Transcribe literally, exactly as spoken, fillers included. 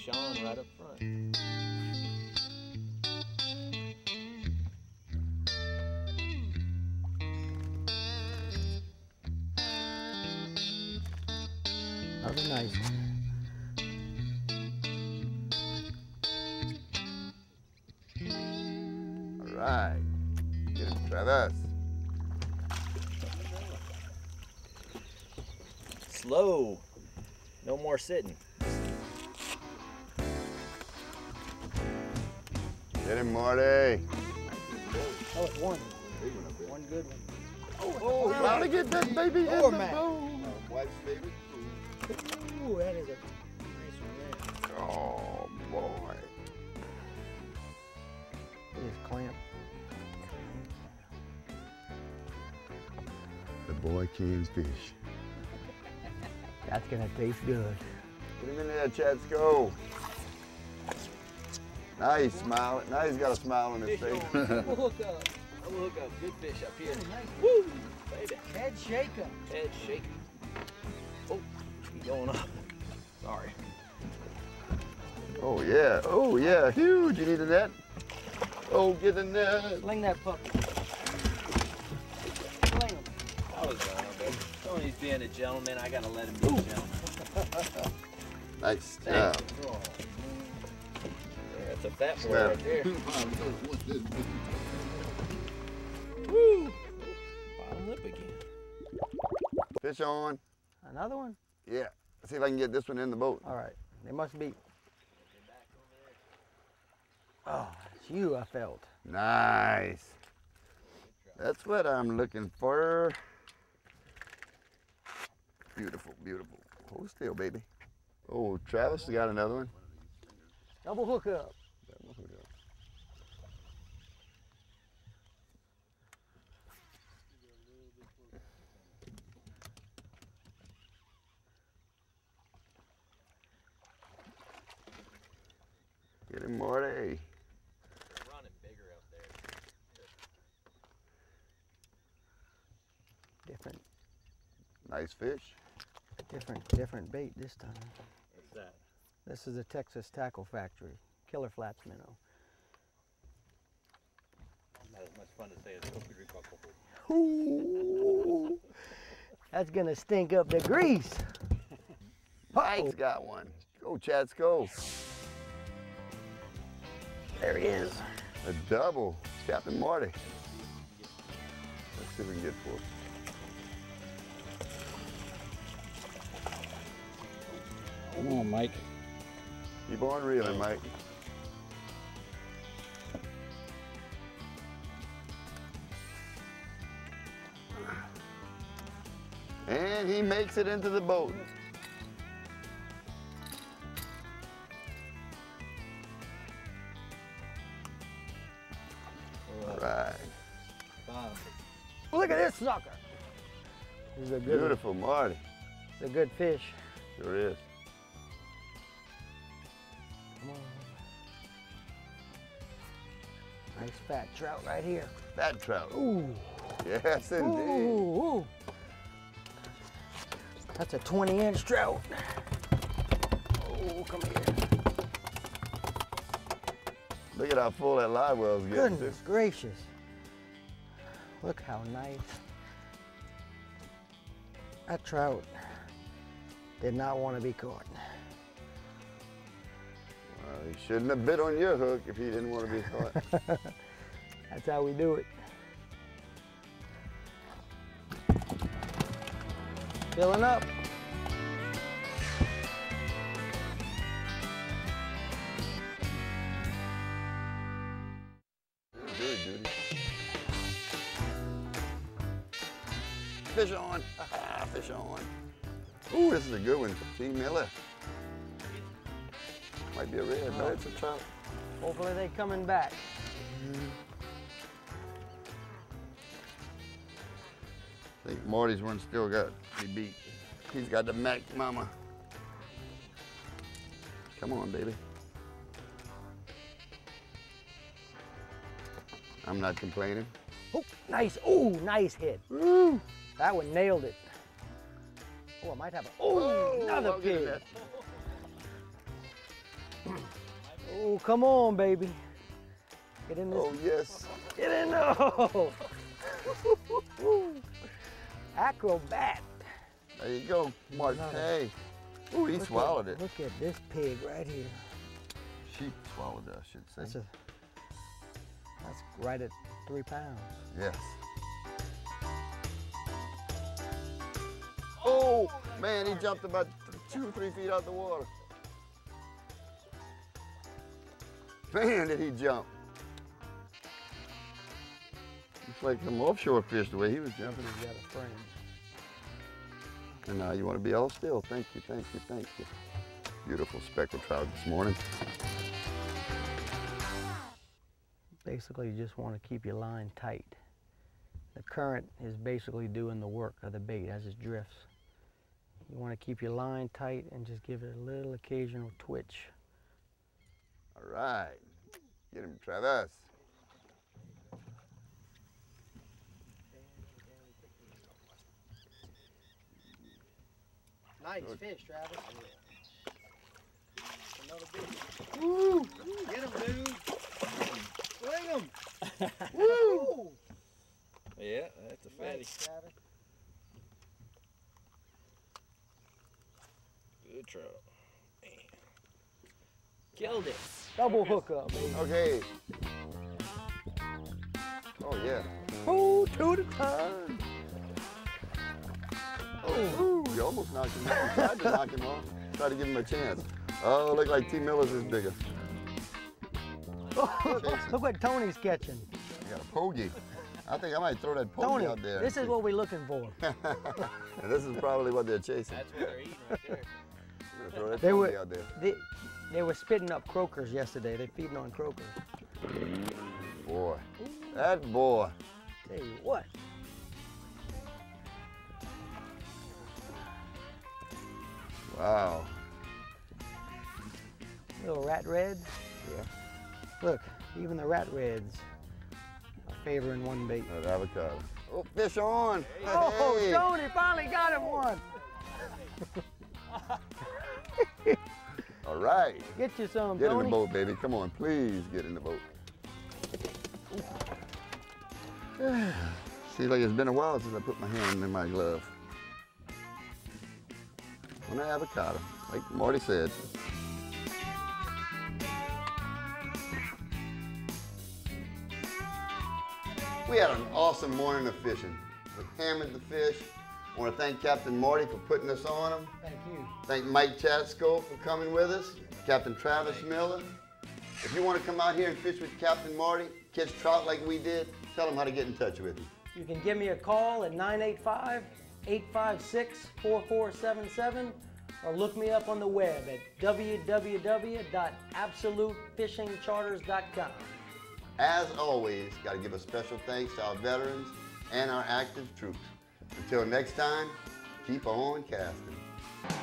fish on right up front. That was a nice one. Alright, try this. Slow, no more sitting. Get him, Marty. Oh, it's one. One good one. Oh, oh how to get that baby in the bone. Wife's baby. Ooh, that is a nice one there. Oh, boy. He's clamped. The boy can fish. That's going to taste good. Get him in there, Chatsko. Now he's smiling. Now he's got a smile on his face. We'll hook up. We'll hook up. Good fish up here. Nice. Woo! Baby. Head shaker. Head shaker. Oh, he's going up. Sorry. Oh, yeah. Oh, yeah. Huge. You needed that. Oh, get in there. Sling that puppy. Sling him. I was going up there. Tony, he's being a gentleman. I got to let him be a gentleman. Nice job. Oh. Yeah, that's a fat boy yeah. right there. Woo! Bottom lip again. Fish on. Another one? Yeah. See if I can get this one in the boat. All right. They must be. Oh, it's you, I felt. Nice. That's what I'm looking for. Beautiful, beautiful. Hold still, baby. Oh, Travis has got another one. Double hook up. Double hook up. Get him, Marty. They're running bigger out there. Different. Nice fish. Different, different bait this time. What's that? This is a Texas Tackle Factory killer flaps minnow. Not as much fun to say as coffee drink alcohol. That's gonna stink up the grease. Mike's got one. Go, Chatsko. There he is. A double, Captain Marty. Let's see if we can get four. Come on, Mike. Keep on reeling, Mike. And he makes it into the boat. Right. Wow. Look at this sucker. This is a good beautiful one. Marty. It's a good fish. Sure is. Come on. Nice fat trout right here. Fat trout. Ooh. Yes, indeed. Ooh, ooh. That's a twenty inch trout. Oh, come here. Look at how full that live well's getting. Goodness to. gracious. Look how nice. That trout did not want to be caught. Well, he shouldn't have bit on your hook if he didn't want to be caught. That's how we do it. Filling up. Fish on, ah, fish on. Ooh, this is a good one, T. Miller. Might be a red, but it's a trout. Hopefully they're coming back. Mm-hmm. I think Marty's one still got, he beat. He's got the Mac Mama. Come on, baby. I'm not complaining. Oh, nice, oh, nice hit. Ooh. That one nailed it. Oh, I might have a, oh, another pig. Oh, come on, baby. Get in this. Oh, yes. Get in there. Oh. Acrobat. There you go, Marty. Hey. Ooh, he look swallowed at, it. Look at this pig right here. She swallowed it, I should say. That's, a, that's right at three pounds. Yes. Oh, oh man, he jumped about two, three feet out the water. Man, did he jump. Looks like some offshore fish the way he was jumping. He's got a frame. And now you want to be all still. Thank you, thank you, thank you. Beautiful speckled trout this morning. Basically, you just want to keep your line tight. The current is basically doing the work of the bait as it drifts. You want to keep your line tight and just give it a little occasional twitch. All right, get him, Travis. Nice good fish, Travis. Another big one. Woo! Get him, dude. Swing him. Woo! Yeah, that's a fatty. Nice, Travis. Good trout. Man. Killed it. Double hookup. Okay. Oh, yeah. Oh, two to time. Oh. Ooh. You almost knocked him off. Tried to knock him off. Tried to give him a chance. Oh, look like T. Miller's is bigger. Oh, look what Tony's catching. I got a pogey. I think I might throw that pogey Tony, out there. This is what we're looking for. And this is probably what they're chasing. That's what they're eating right there. I'm gonna throw that they pogey were, out there. They, they were spitting up croakers yesterday. They're feeding on croakers. Boy, ooh, that boy. Tell you what. Wow. Little rat reds. Yeah. Look, even the rat reds are favoring one bait. That avocado. Oh, fish on! Hey. Oh, hey. Tony finally got him one! All right. Get you some, Get Tony. in the boat, baby. Come on, please get in the boat. Seems like it's been a while since I put my hand in my glove. On an avocado, like Marty said. We had an awesome morning of fishing. We hammered the fish. I want to thank Captain Marty for putting us on them. Thank you. Thank Mike Chatsko for coming with us. Captain Travis Miller. If you want to come out here and fish with Captain Marty, catch trout like we did, tell them how to get in touch with you. You can give me a call at nine eight five, eight five six, four four seven seven or look me up on the web at w w w dot absolute fishing charters dot com. As always, got to give a special thanks to our veterans and our active troops. Until next time, keep on casting.